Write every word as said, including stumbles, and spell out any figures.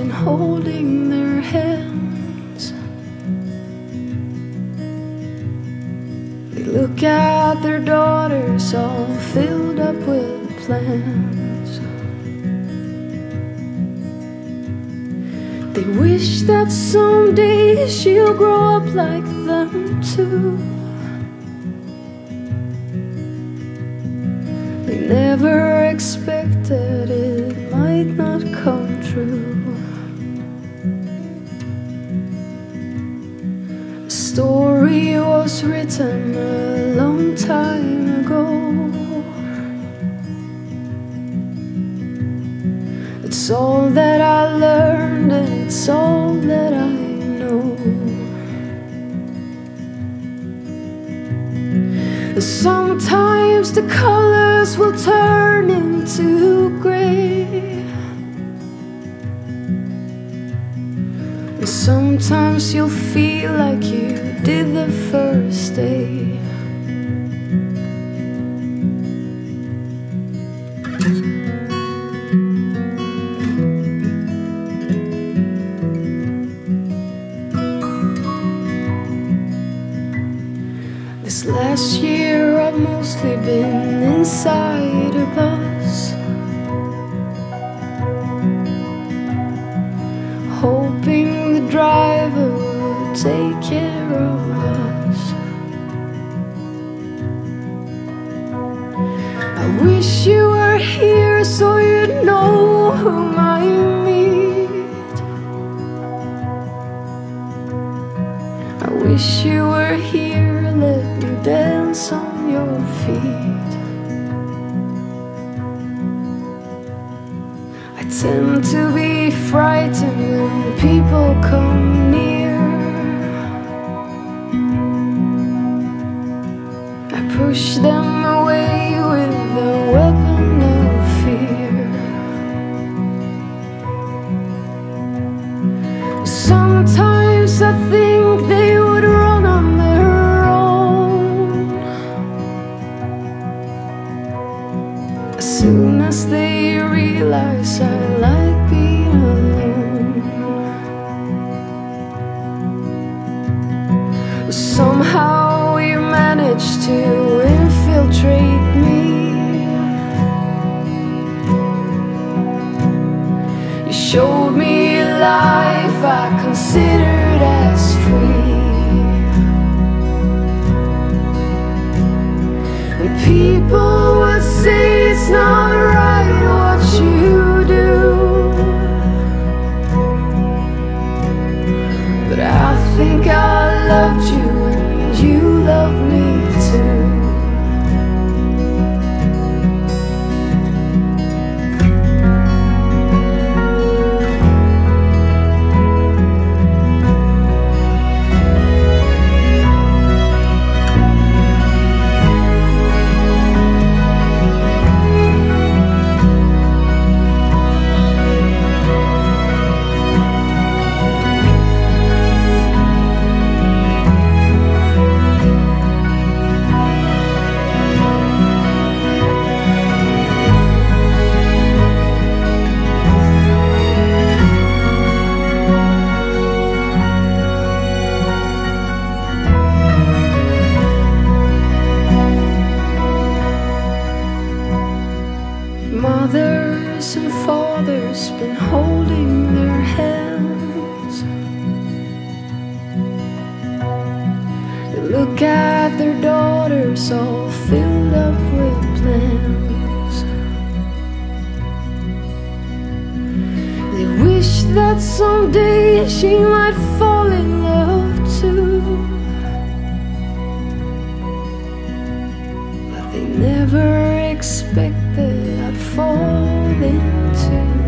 been holding their hands. They look at their daughters all filled up with plans. They wish that someday she'll grow up like them too. They never expected it might not come true. The story was written a long time ago. It's all that I learned and it's all that I know. Sometimes the colors will turn into gray. Sometimes you'll feel like you did the first day. This last year I've mostly been inside a bus, hoping the driver would take care of us. I wish you were here so you'd know whom I meet. I wish you were here, let me dance on your feet. I tend to be frightened when people come near. I push them away with a weapon of fear. Sometimes I think they would run on their own. As soon as they realize I like being alone, somehow you managed to infiltrate me. You showed me a life I considered as free, and people would say it's not right what you do, but I think I loved you and you loved me too. Mothers and fathers been holding their hands. They look at their daughters all filled up with plans. They wish that someday she might fall in love too, but they never expected I'd fall into.